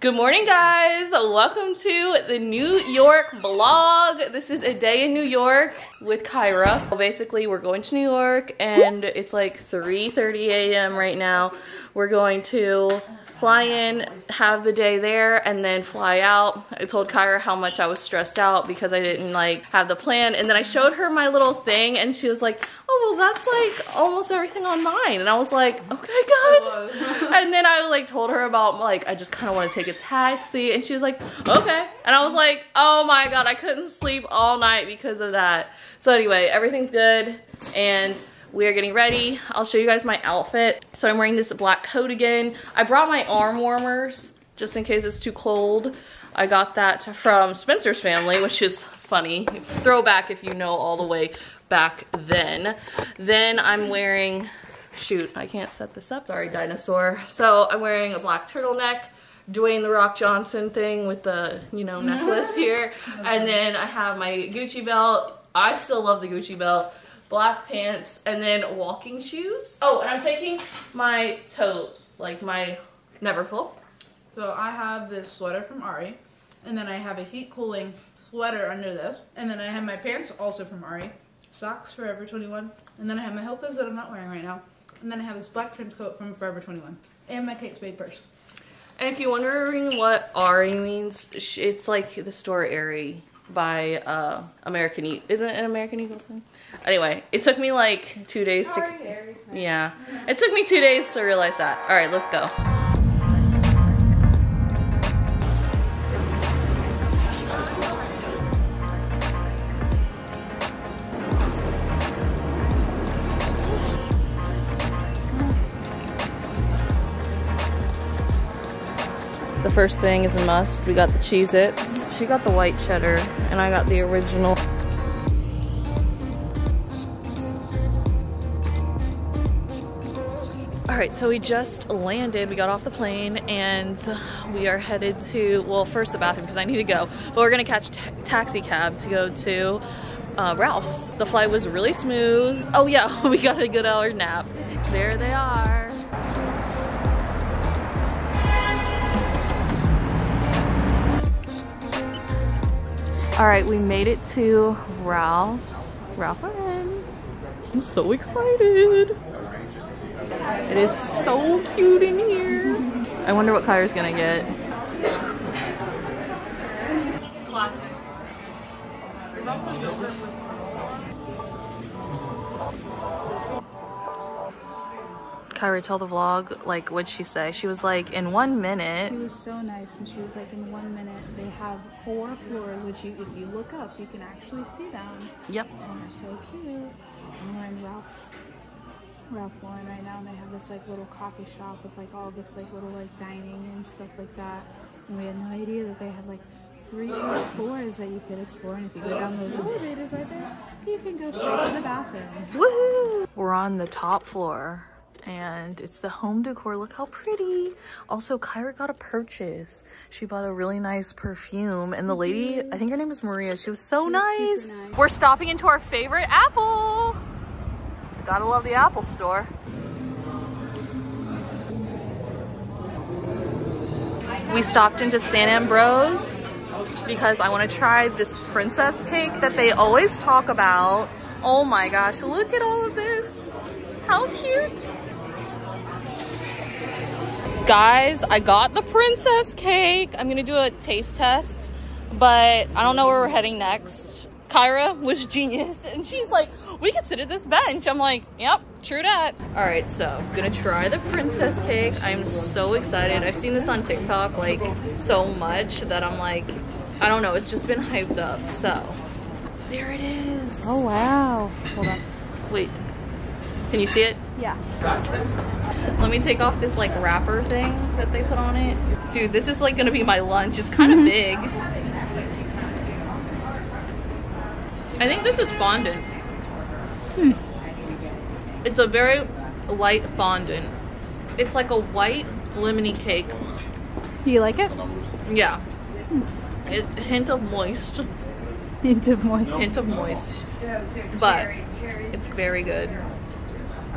Good morning, guys. Welcome to the New York vlog. This is a day in New York with Kyra. Basically, we're going to New York and it's like 3:30 a.m. right now. We're going to fly in, have the day there, and then fly out. I told Kyra how much I was stressed out because I didn't like have the plan. And then I showed her my little thing and she was like, oh, well, that's like almost everything on mine. And I was like, okay, God. And then I like told her about like, I just kind of want to take a taxi. And she was like, okay. And I was like, oh my God, I couldn't sleep all night because of that. So anyway, everything's good. And we are getting ready. I'll show you guys my outfit. So I'm wearing this black coat again. I brought my arm warmers just in case it's too cold. I got that from Spencer's family, which is funny. Throwback if you know all the way back then. Then I'm wearing, shoot, I can't set this up. Sorry, dinosaur. So I'm wearing a black turtleneck, Dwayne the Rock Johnson thing with the, you know, necklace here. And then I have my Gucci belt. I still love the Gucci belt. Black pants, and then walking shoes. Oh, and I'm taking my tote, like my Neverfull. So I have this sweater from Ari, and then I have a heat cooling sweater under this, and then I have my pants also from Ari, socks Forever 21, and then I have my Hokas that I'm not wearing right now, and then I have this black trench coat from Forever 21, and my Kate Spade purse. And if you're wondering what Ari means, it's like the store Aerie by American Eagle. Isn't it an American Eagle thing? Anyway, it took me like 2 days to yeah. It took me 2 days to realize that. All right, let's go. The first thing is a must. We got the Cheez-Its. She got the white cheddar, and I got the original. Alright, so we just landed. We got off the plane, and we are headed to, well, first the bathroom, because I need to go. But we're going to catch a taxi cab to go to Ralph's. The flight was really smooth. Oh yeah, we got a good hour nap. There they are. All right, we made it to Ralph Lauren. I'm so excited. It is so cute in here. I wonder what Kyra's gonna get. Classic. There's also yogurt with granola. Kyra, tell the vlog, like, what'd she say? She was like, in 1 minute. She was so nice, and she was like, in 1 minute, they have 4 floors, which you, if you look up, you can actually see them. Yep. And they're so cute. And we're in Ralph Lauren right now, and they have this like little coffee shop with like all this like little like dining and stuff like that. And we had no idea that they had like 3 floors that you could explore. And if you go down those elevators right there, you can go straight to the bathroom. Woohoo! We're on the top floor. And it's the home decor. Look how pretty. Also, Kyra got a purchase. She bought a really nice perfume. And the lady, I think her name is Maria. She was so nice. We're stopping into our favorite Apple. Gotta love the Apple store. We stopped into San Ambrose because I want to try this princess cake that they always talk about. Oh my gosh, look at all of this. How cute. Guys, I got the princess cake. I'm gonna do a taste test, but I don't know where we're heading next. Kyra was genius, and she's like, we could sit at this bench. I'm like, yep, true that. All right, so I'm gonna try the princess cake. I'm so excited. I've seen this on TikTok like so much that I'm like, I don't know, it's just been hyped up. So there it is. Oh wow, hold on, wait. Can you see it? Yeah. Let me take off this like wrapper thing that they put on it. Dude, this is like gonna be my lunch. It's kind of big. I think this is fondant. It's a very light fondant. It's like a white lemony cake. Do you like it? Yeah. It's a hint of moist. Hint of moist. Hint of moist. But it's very good.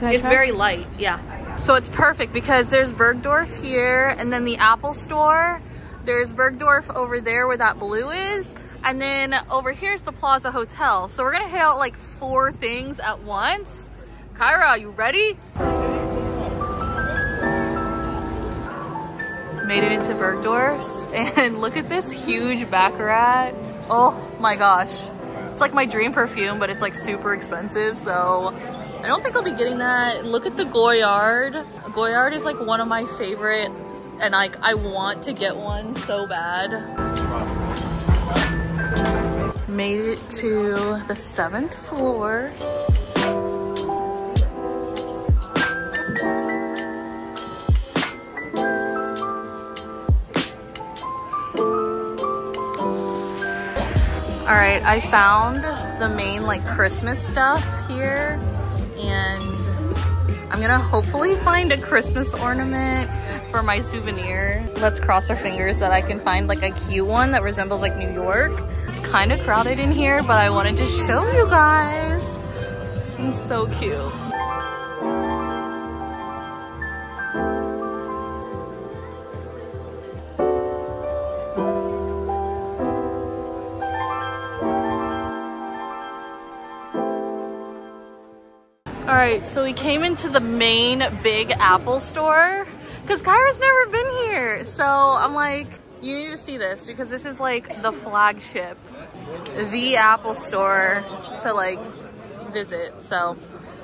It's very light, yeah. So it's perfect because there's Bergdorf here and then the Apple store There's Bergdorf over there where that blue is. And then over here's the Plaza Hotel. So we're gonna hit out like 4 things at once. Kyra, are you ready? Made it into Bergdorf's and look at this huge baccarat. Oh my gosh. It's like my dream perfume, but it's like super expensive. So I don't think I'll be getting that. Look at the Goyard. Goyard is like one of my favorite and like I want to get one so bad. Made it to the 7th floor. All right, I found the main like Christmas stuff here and I'm gonna hopefully find a Christmas ornament for my souvenir. Let's cross our fingers that I can find like a cute one that resembles like New York. It's kind of crowded in here, but I wanted to show you guys. It's so cute. Alright, so we came into the main Big Apple store because Kyra's never been here. So I'm like, you need to see this because this is like the flagship, the Apple store to like visit. So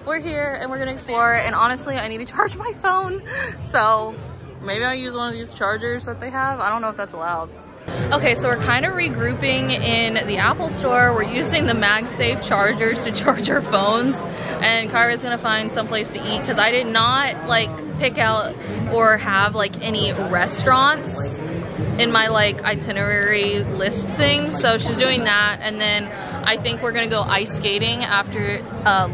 we're here and we're gonna explore, and honestly, I need to charge my phone. So maybe I'll use one of these chargers that they have. I don't know if that's allowed. Okay, so we're kind of regrouping in the Apple store. We're using the MagSafe chargers to charge our phones, and Kyra's gonna find someplace to eat because I did not like pick out or have like any restaurants in my like itinerary list thing. So she's doing that, and then I think we're gonna go ice skating after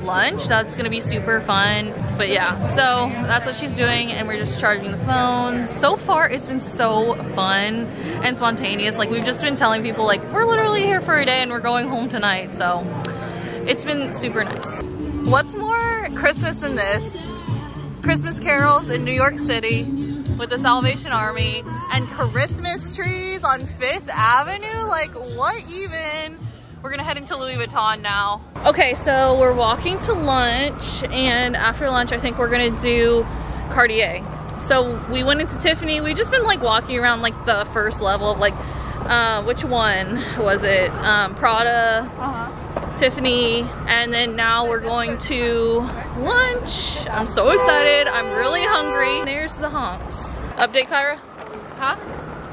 lunch. That's gonna be super fun. But yeah, so that's what she's doing, and we're just charging the phones. So far, it's been so fun and spontaneous. Like we've just been telling people like, we're literally here for a day and we're going home tonight. So it's been super nice. What's more Christmas than this? Christmas carols in New York City with the Salvation Army and Christmas trees on 5th Avenue? Like what even? We're gonna head into Louis Vuitton now. Okay, so we're walking to lunch, and after lunch I think we're gonna do Cartier. So we went into Tiffany. We've just been like walking around like the first level of like, which one was it? Prada, Tiffany, and then now we're going to lunch. I'm so excited, I'm really hungry. There's the honks. Update, Kyra? Huh?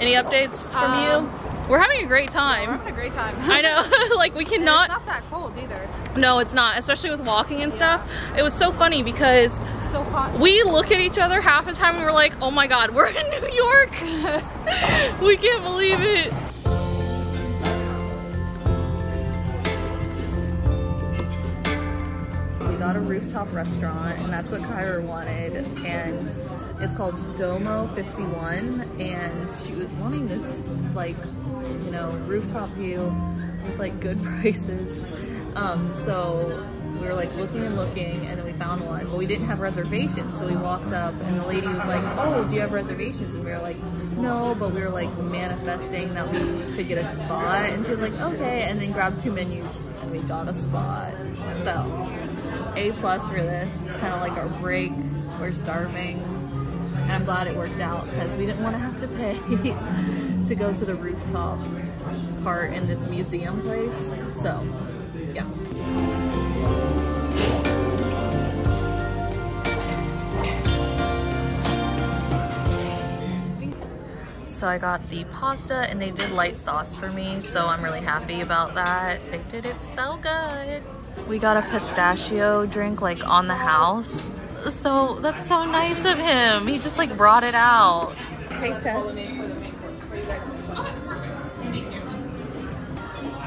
Any updates from you? We're having a great time. Yeah, we're having a great time. I know, like we cannot. And it's not that cold either. No, it's not, especially with walking and stuff. Yeah. It was so funny because so hot. We look at each other half the time and we're like, oh my God, we're in New York. We can't believe it. We got a rooftop restaurant and that's what Kyra wanted. And it's called Domo 51, and she was wanting this like, you know, rooftop view with like good prices. So we were like looking and then we found one, but we didn't have reservations. So we walked up and the lady was like, oh, do you have reservations? And we were like, no, but we were like manifesting that we could get a spot. And she was like, okay, and then grabbed 2 menus and we got a spot. So A+ for this. It's kind of like our break. We're starving. And I'm glad it worked out because we didn't want to have to pay to go to the rooftop part in this museum place. So, yeah. So I got the pasta and they did light sauce for me. So I'm really happy about that. They did it so good. We got a pistachio drink like on the house. So that's so nice of him. He just like brought it out. Taste test.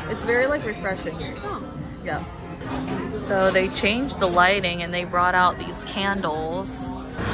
It's very like refreshing. Oh. Yeah. So they changed the lighting and they brought out these candles.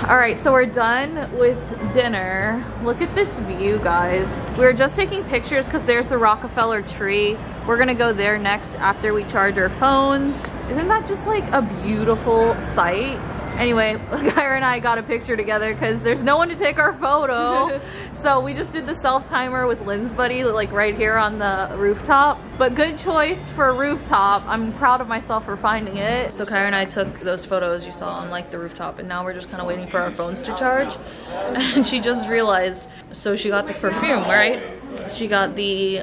All right, so we're done with dinner. Look at this view, guys. We were just taking pictures because there's the Rockefeller tree. We're gonna go there next after we charge our phones. Isn't that just like a beautiful sight? Anyway, Kyra and I got a picture together because there's no one to take our photo. So we just did the self-timer with Lynn's buddy, like right here on the rooftop. But good choice for a rooftop. I'm proud of myself for finding it. So Kyra and I took those photos you saw on like the rooftop, and now we're just kind of waiting for our phones to charge. And she just realized, so she got this perfume, right? She got the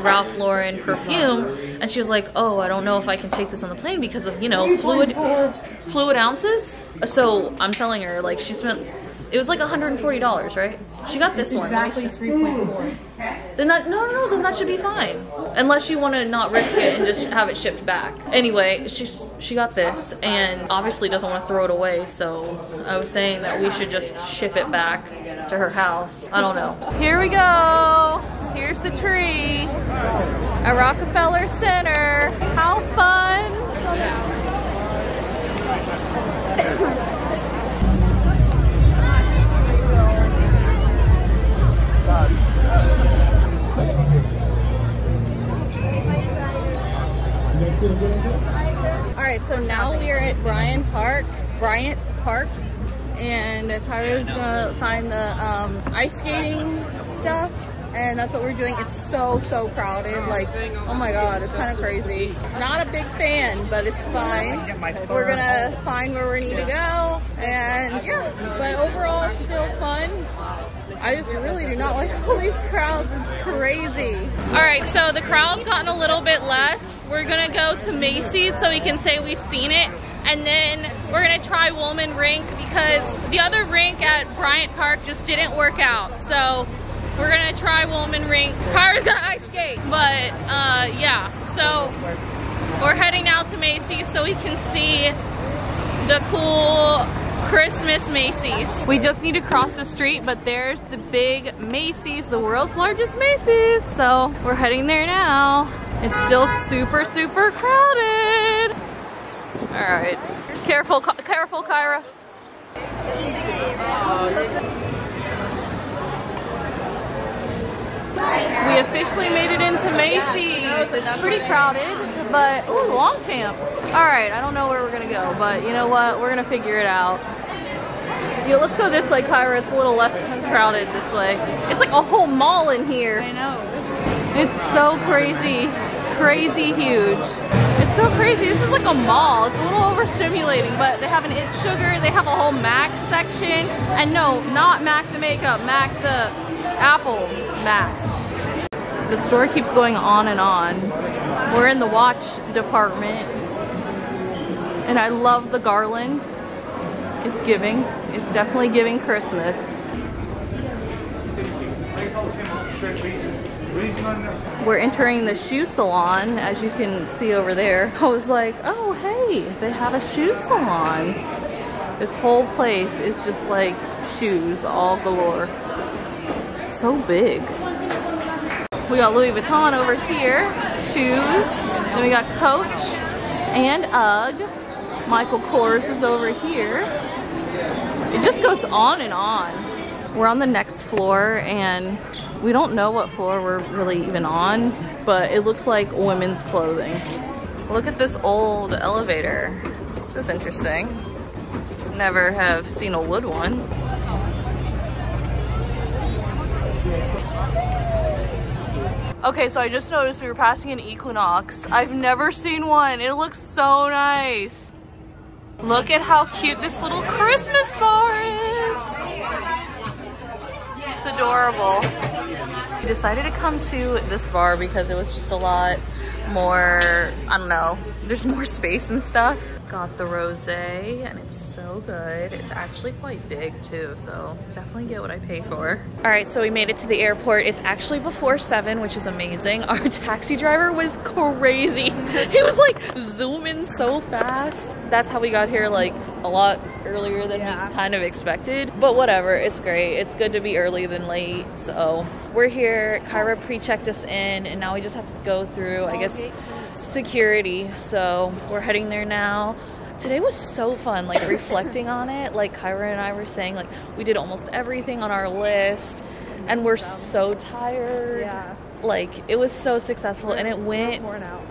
Ralph Lauren perfume, and she was like, oh, I don't know if I can take this on the plane because of, you know, fluid ounces. So I'm telling her, like, she spent, it was like $140, right? She got this one. Exactly 3.4. Then that, no, then that should be fine. Unless you want to not risk it and just have it shipped back. Anyway, she got this and obviously doesn't want to throw it away, so I was saying that we should just ship it back to her house. I don't know. Here we go. Here's the tree at Rockefeller Center. How fun. Alright, so now we are at Bryant Park, and Kyra's gonna find the ice skating stuff, and that's what we're doing. It's so crowded, like, oh my god, it's kind of crazy. Not a big fan, but it's fine. We're gonna find where we need to go, and yeah, but overall it's still fun. I just really do not like all these crowds. It's crazy. Alright, so the crowd's gotten a little bit less. We're gonna go to Macy's so we can say we've seen it, and then we're gonna try Wolman Rink because the other rink at Bryant Park just didn't work out. So we're gonna try Wolman Rink. Kyra's gonna ice skate, but yeah. So we're heading now to Macy's so we can see the cool Christmas Macy's. We just need to cross the street, but there's the big Macy's, the world's largest Macy's. So we're heading there now. It's still super crowded. All right, careful, Kyra. We officially made it into Macy's. It's pretty crowded, but ooh, Longchamp. All right, I don't know where we're gonna go, but you know what? We're gonna figure it out. Yeah, let's go this way, Kyra. It's a little less crowded this way. It's like a whole mall in here. I know. It's so crazy. It's crazy huge. It's so crazy. This is like a mall. It's a little overstimulating, but they have an It Sugar. They have a whole MAC section. And no, not MAC the makeup. MAC the Apple. MAC. The store keeps going on and on. We're in the watch department, and I love the garland. It's giving. It's definitely giving Christmas. We're entering the shoe salon, as you can see over there. I was like, oh hey, they have a shoe salon. This whole place is just like shoes all galore. So big. We got Louis Vuitton over here, shoes, then we got Coach and Ugg. Michael Kors is over here. It just goes on and on. We're on the next floor, and we don't know what floor we're really even on, but it looks like women's clothing. Look at this old elevator. This is interesting. Never have seen a wood one. Okay, so I just noticed we were passing an Equinox. I've never seen one. It looks so nice. Look at how cute this little Christmas bar is. It's adorable. We decided to come to this bar because it was just a lot more, I don't know, there's more space and stuff. Got the rosé, and it's so good. It's actually quite big too, so definitely get what I pay for. All right, so we made it to the airport. It's actually before 7, which is amazing. Our taxi driver was crazy. He was like zooming so fast. That's how we got here like a lot earlier than we kind of expected, but whatever, it's great. It's good to be early than late, so we're here. Kyra pre-checked us in, and now we just have to go through, I guess, security. So we're heading there now. Today was so fun, like reflecting on it. Like Kyra and I were saying, like we did almost everything on our list, and we're so tired. Yeah. Like it was so successful, and it went. We're worn out.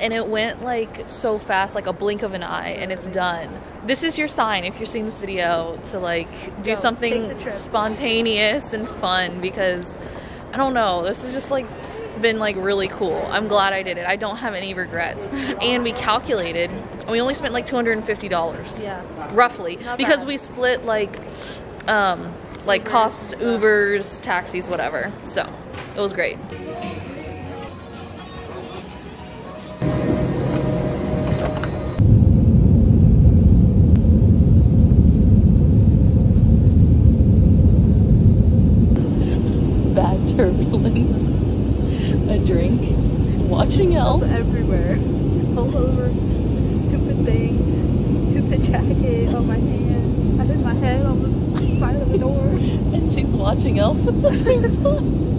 and it went like so fast, like a blink of an eye, and it's done. This is your sign, if you're seeing this video, to like do something spontaneous and fun, because I don't know, this is just like been like really cool. I'm glad I did it. I don't have any regrets. And we calculated, and we only spent like $250, yeah, roughly, not because bad. We split like Ubers, costs, Ubers, taxis, whatever. So it was great. Bad turbulence. A drink. Watching Elf. Everywhere. All over. Stupid thing. Stupid jacket on my hand. I hit my head on the side of the door. And she's watching Elf at the same time.